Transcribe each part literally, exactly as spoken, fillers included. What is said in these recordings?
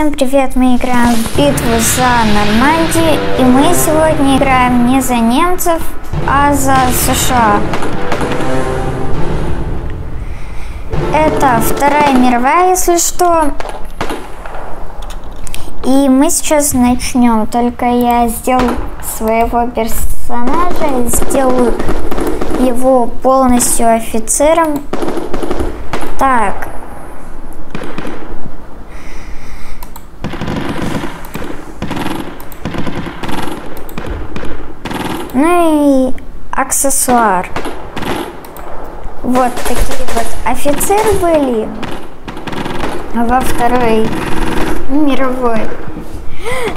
Всем привет! Мы играем в битву за Нормандию, и мы сегодня играем не за немцев, а за США. Это Вторая мировая, если что. И мы сейчас начнем. Только я сделал своего персонажа, сделаю его полностью офицером. Так. Ну и аксессуар. Вот такие вот офицеры были во Второй мировой.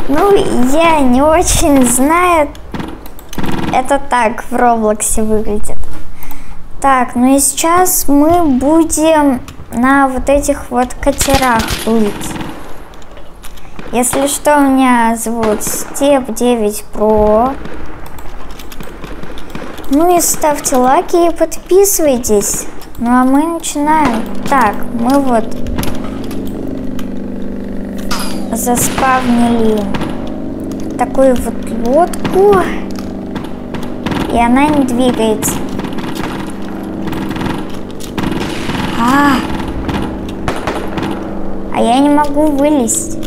Ну, я не очень знаю. Это так в Роблоксе выглядит. Так, ну и сейчас мы будем на вот этих вот катерах плыть. Если что, меня зовут Степ девять про. Ну и ставьте лайки и подписывайтесь. Ну а мы начинаем. Так, мы вот заспавнили такую вот лодку. И она не двигается. А, а я не могу вылезть.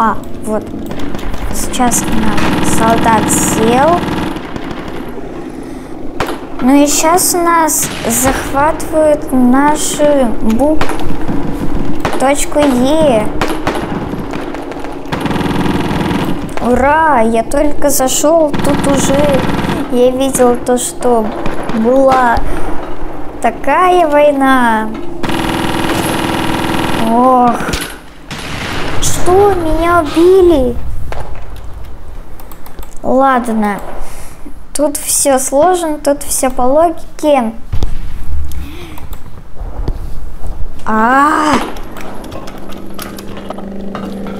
А, вот. Сейчас солдат сел. Ну и сейчас у нас захватывают нашу букву, точку Е. Ура! Я только зашел, тут уже я видел то, что была такая война. Ох, что, меня убили? Ладно, тут все сложно, тут все по логике. А,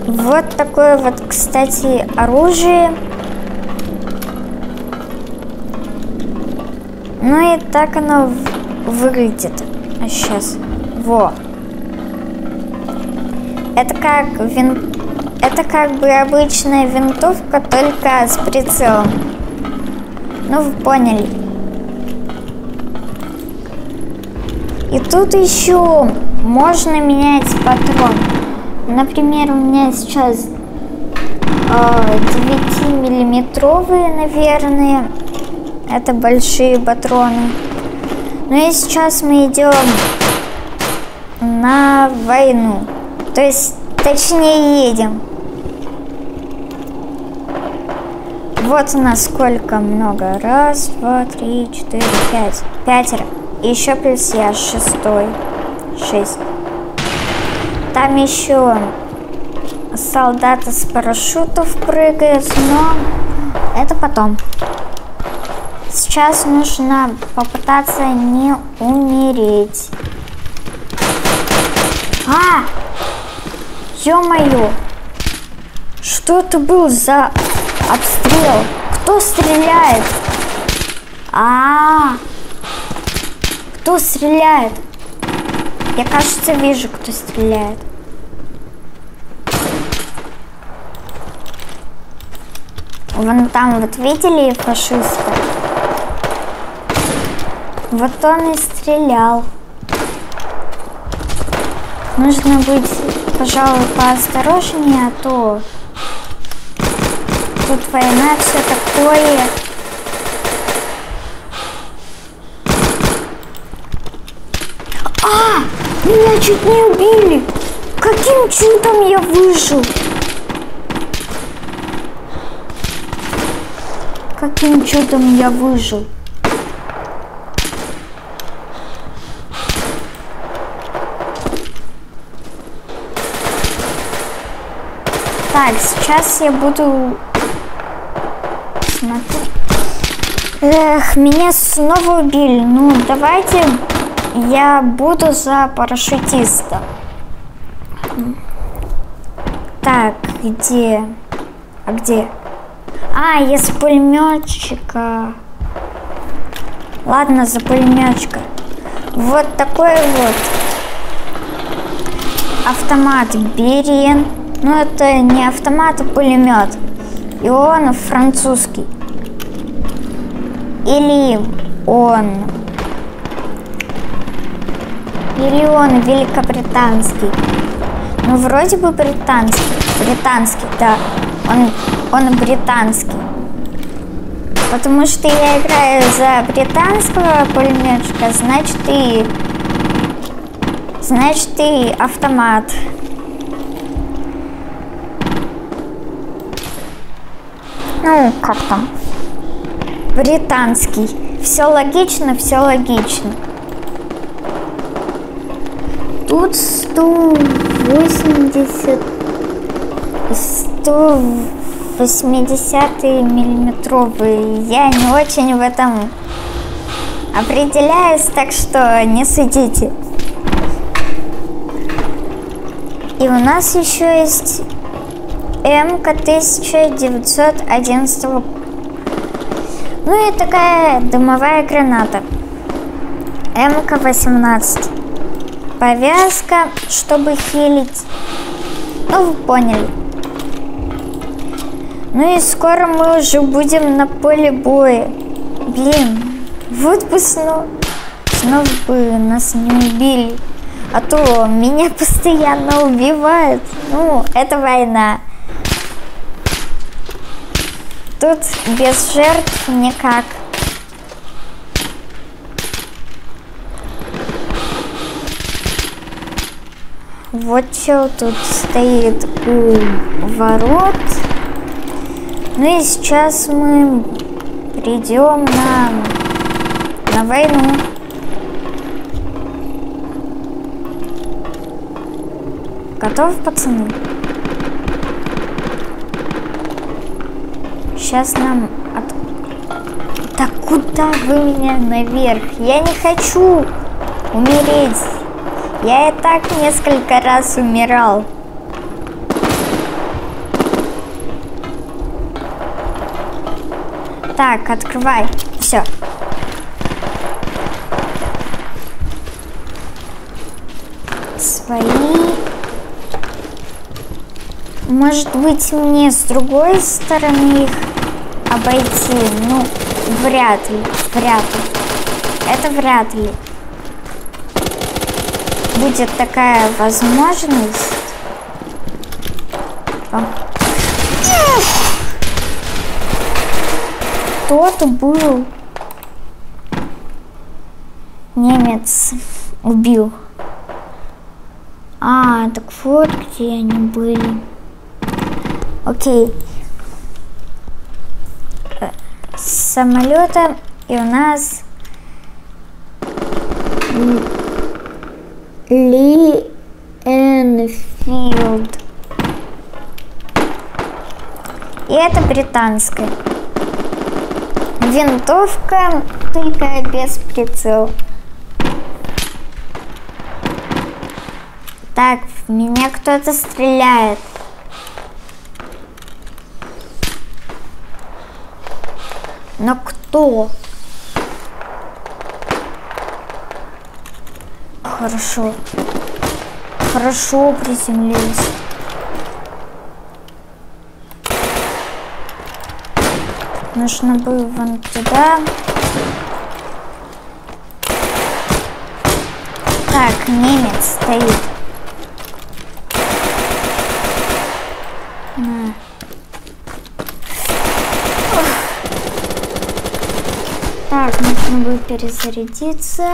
вот такое вот, кстати, оружие. Ну и так оно выглядит. А сейчас, во. Это как винт. Это как бы обычная винтовка, только с прицелом. Ну, вы поняли. И тут еще можно менять патрон. Например, у меня сейчас девятимиллиметровые, наверное. Это большие патроны. Ну и сейчас мы идем на войну. То есть, точнее, едем. Вот у нас сколько много. Раз, два, три, четыре, пять. Пятеро. И еще плюс я шестой. Шесть. Там еще солдаты с парашютов прыгают, но это потом. Сейчас нужно попытаться не умереть. А! Ё-моё! Что это был за... обстрел. Кто стреляет? А, -а, а, кто стреляет? Я, кажется, вижу, кто стреляет. Вон там вот видели фашиста? Вот он и стрелял. Нужно быть, пожалуй, поосторожнее, а то... Тут война, все такое. А! Меня чуть не убили! Каким чудом я выжил? Каким чудом я выжил? Так, сейчас я буду... Эх, меня снова убили. Ну, давайте я буду за парашютиста. Так, где? А где? А, я за пулеметчика. Ладно, за пулеметчика. Вот такой вот автомат Берен, но это не автомат, а пулемет, и он французский. Или он, или он великобританский, ну вроде бы британский, британский, да, он, он британский, потому что я играю за британского пулеметчика, значит и, значит и автомат. Ну как там? Британский. Все логично, все логично. Тут сто восемьдесят миллиметровый. Я не очень в этом определяюсь, так что не судите. И у нас еще есть эм ка тысяча девятьсот одиннадцать. Ну и такая дымовая граната эм ка восемнадцать. Повязка, чтобы хилить. Ну вы поняли. Ну и скоро мы уже будем на поле боя. Блин, вот бы снова, снова бы нас не убили. А то меня постоянно убивают. Ну, это война. Тут без жертв никак. Вот что тут стоит у ворот. Ну и сейчас мы придем на, на войну. Готов, пацаны? Сейчас нам... От... Да куда вы меня наверх? Я не хочу умереть. Я и так несколько раз умирал. Так, открывай. Все. Свои. Может быть, мне с другой стороны их обойти? Ну, вряд ли, вряд ли. Это вряд ли. Будет такая возможность. О. Кто-то был. Немец убил. А, так вот где они были. Окей. С самолета и у нас Ли-Энфилд. И это британская. Винтовка, только без прицела. Так, в меня кто-то стреляет. Но кто? Хорошо. Хорошо приземлились. Нужно было вон туда. Так, немец стоит. На. Так, нужно было перезарядиться.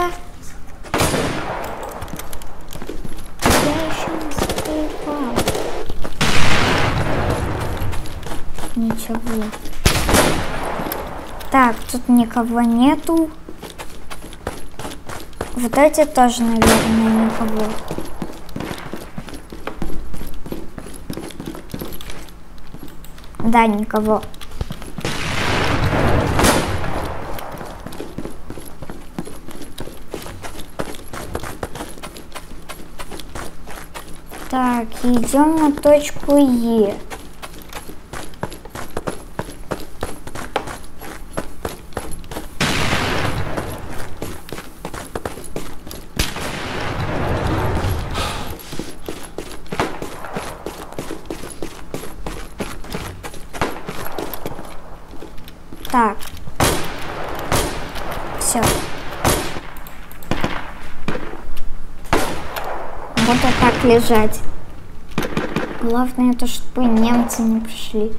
Ничего. Так, тут никого нету. Вот эти тоже, наверное, никого. Да, никого. Так, идем на точку Е. Так. Все. Буду так лежать. Главное, то, чтобы немцы не пришли.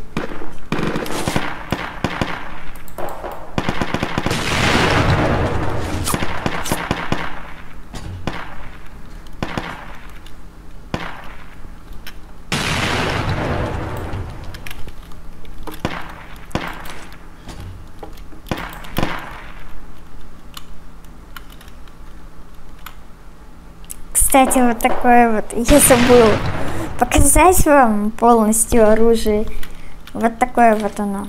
Кстати, вот такое вот, я забыл показать вам полностью оружие. Вот такое вот оно.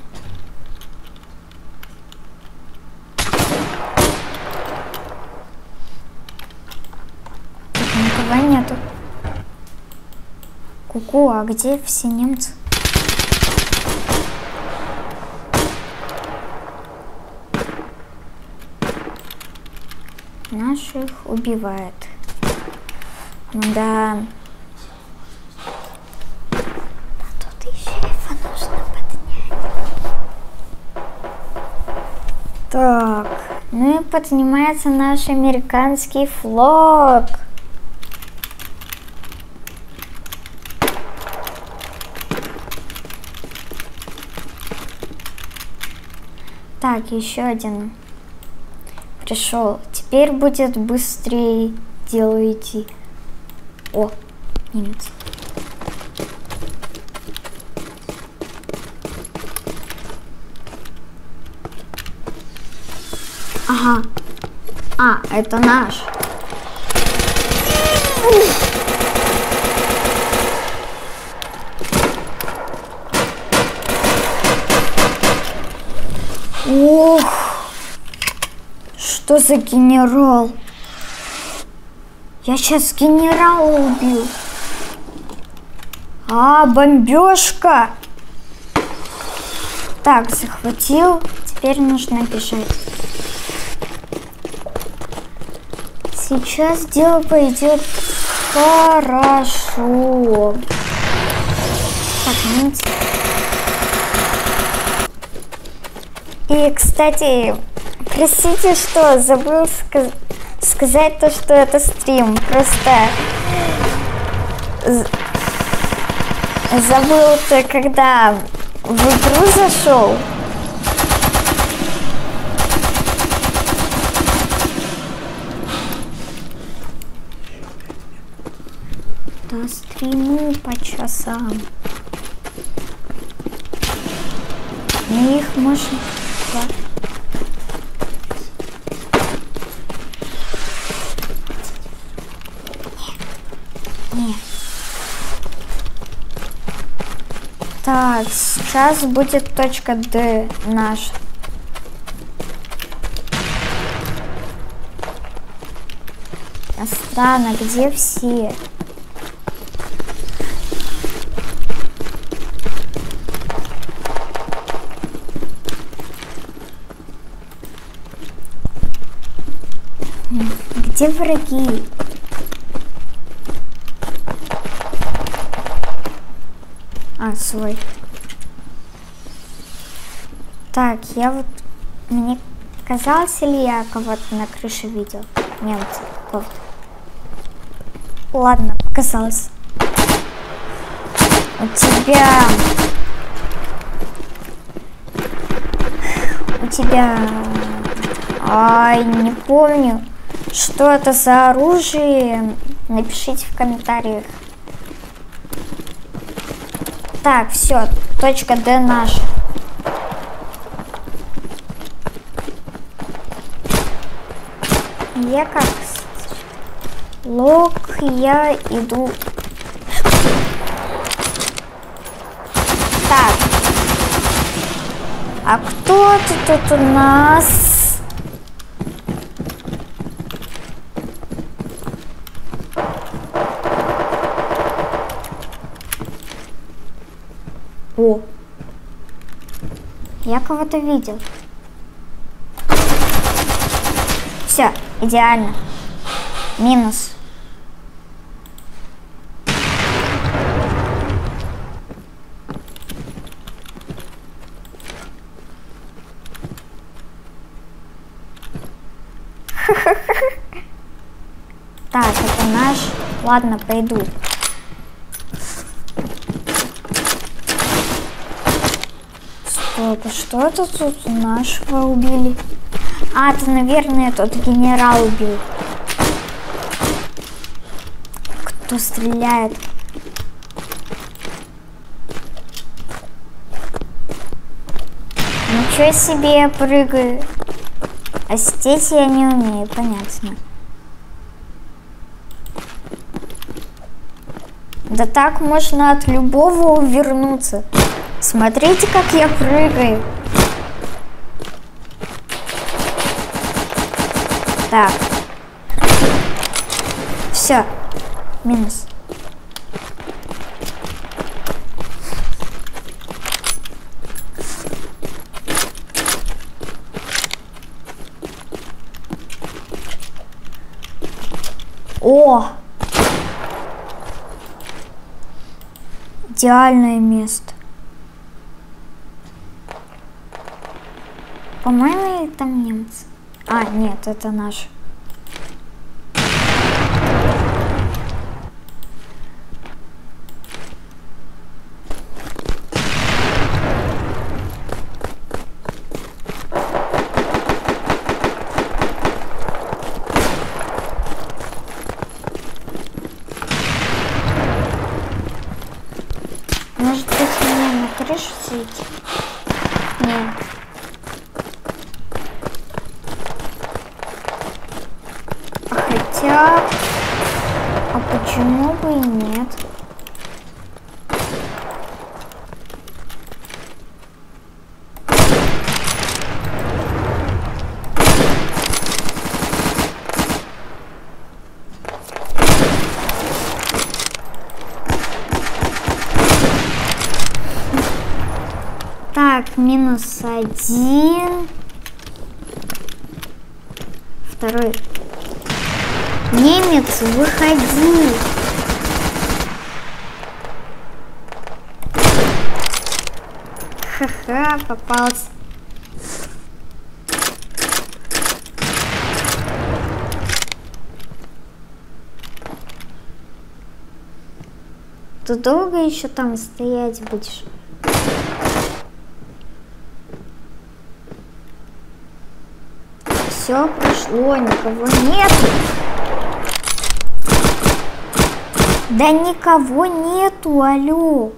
Тут никого нету. Ку-ку, а где все немцы? Наших убивает. Да. А тут еще его нужно поднять. Так. Ну и поднимается наш американский флаг. Так, еще один пришел. Теперь будет быстрее дело идти. О, немец. Ага. А, это наш. Ох, что за генерал? Я сейчас генерала убил. А, бомбежка. Так, захватил. Теперь нужно бежать. Сейчас дело пойдет хорошо. Так, видите? И, кстати, простите, что забыл сказать. Сказать то, что это стрим, просто забыл то, когда в игру зашел. Да, стриму по часам. И их можно... Так, сейчас будет точка Д наша. Странно, где все? Где враги? А, свой. Так, я вот... Мне казалось, ли я кого-то на крыше видел? Немца какого-то. Ладно, показалось. У тебя... У тебя... Ай, не помню. Что это за оружие? Напишите в комментариях. Так, все, точка Д наша. Я как лог, я иду. Так. А кто тут у нас? О, я кого-то видел. Все, идеально. Минус. это наш. Ладно, пойду. Стоп, а что это тут? Нашего убили. А, это, наверное, тот генерал убил. Кто стреляет? Ничего себе, я прыгаю. А здесь я не умею, понятно. Да так можно от любого увернуться. Смотрите, как я прыгаю. Так. Все. Минус. О! Идеальное место. По-моему, там немцы. А, нет, это наш. Может быть, мне на крышу сидеть? Нет. Хотя, а почему бы и нет? Так, минус один. Второй. Немец, выходи. Ха-ха, попался. Ты долго еще там стоять будешь? Все прошло, никого нет. Да никого нету, алло.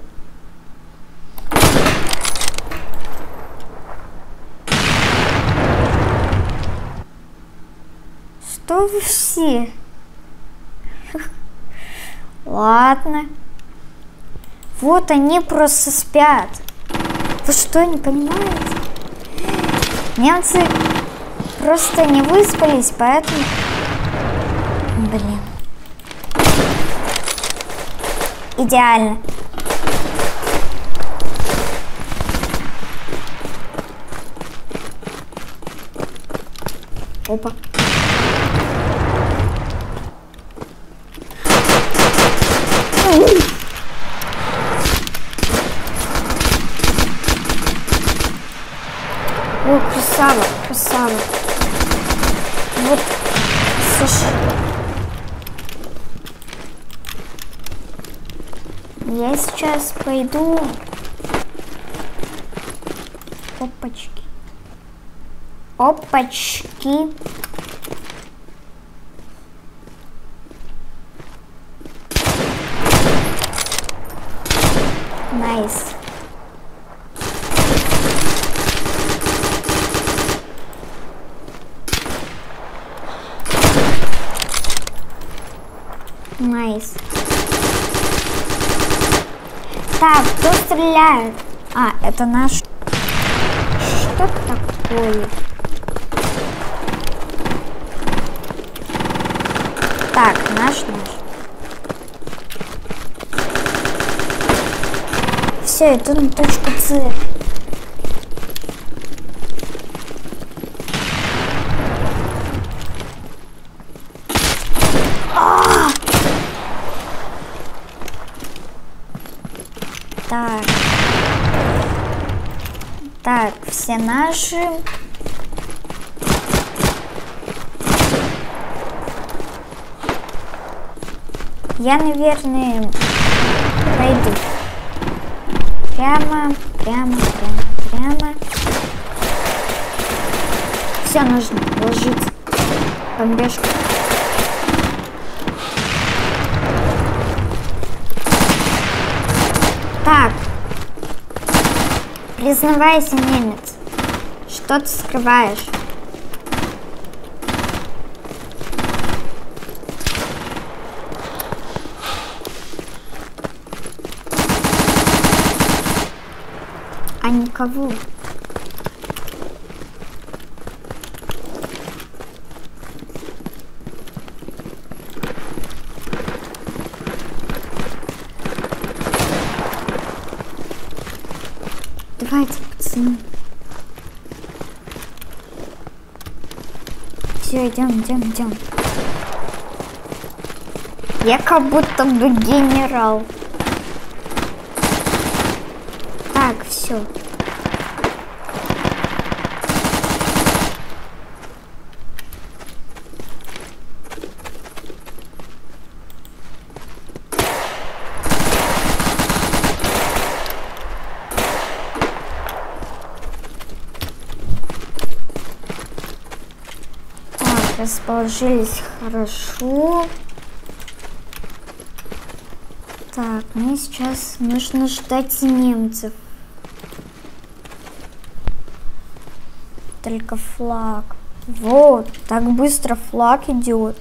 Что вы все? Ладно. Вот они просто спят. Вы что, не понимаете? Немцы просто не выспались, поэтому... Блин. Идеально. Опа. О, красава, красава. Вот, слушай. Я сейчас пойду. Опачки. Опачки. Найс. Найс. Так, кто стреляет? А, это наш. Что такое? Так, наш, наш. Все, иду на точку С. Так, так, все наши. Я, наверное, пойду прямо, прямо, прямо, прямо. Все, нужно ложить бомбежку. Так, признавайся, немец, что ты скрываешь? А никого. Давайте, пацаны. Все, идем, идем, идем. Я как будто бы генерал. Так, все. Расположились хорошо. Так, мне сейчас нужно ждать немцев. Только флаг. Вот, так быстро флаг идет.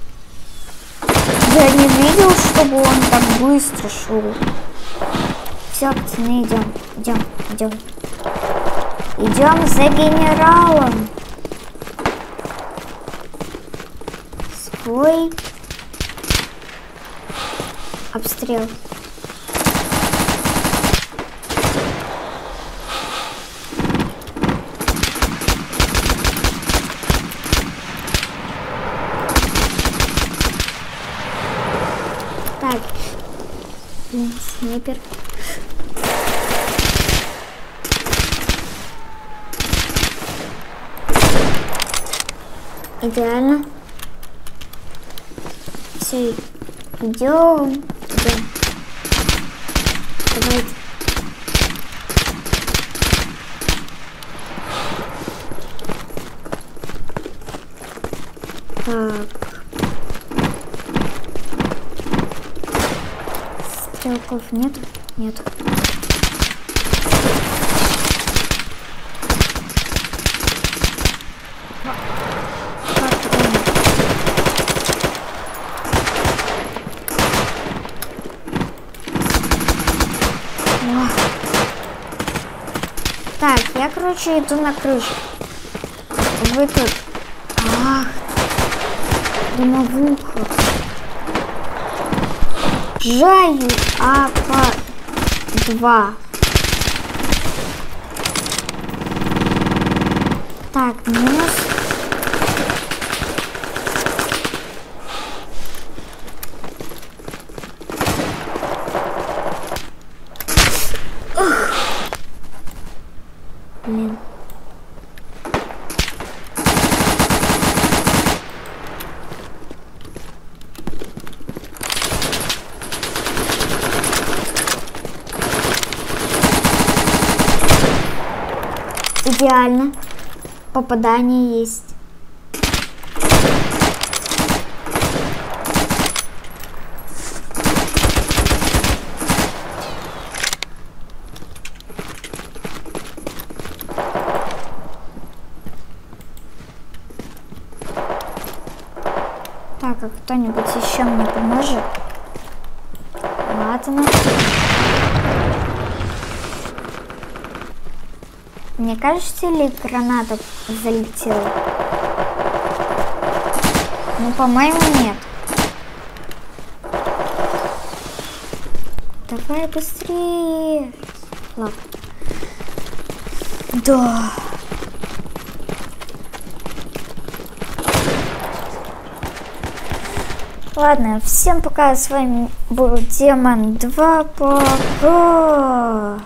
Я не видел, чтобы он так быстро шел. Все, пацаны, идем, идем, идем. Идем за генералом. Ой. Обстрел. Так. Блин, снайпер. Идеально. Идем, идем. Давайте. Так. Стрелков нет? Нет. Так, я, короче, иду на крышу. Вы тут... Ах, дымовуха. Жаю А П два. Так, минус. Блин. Идеально. Попадание есть. Так, а кто-нибудь еще мне поможет? Ладно. Мне кажется, ли граната залетела? Ну, по-моему, нет. Давай быстрее. Ладно. Да. Ладно, всем пока, с вами был Демон два по.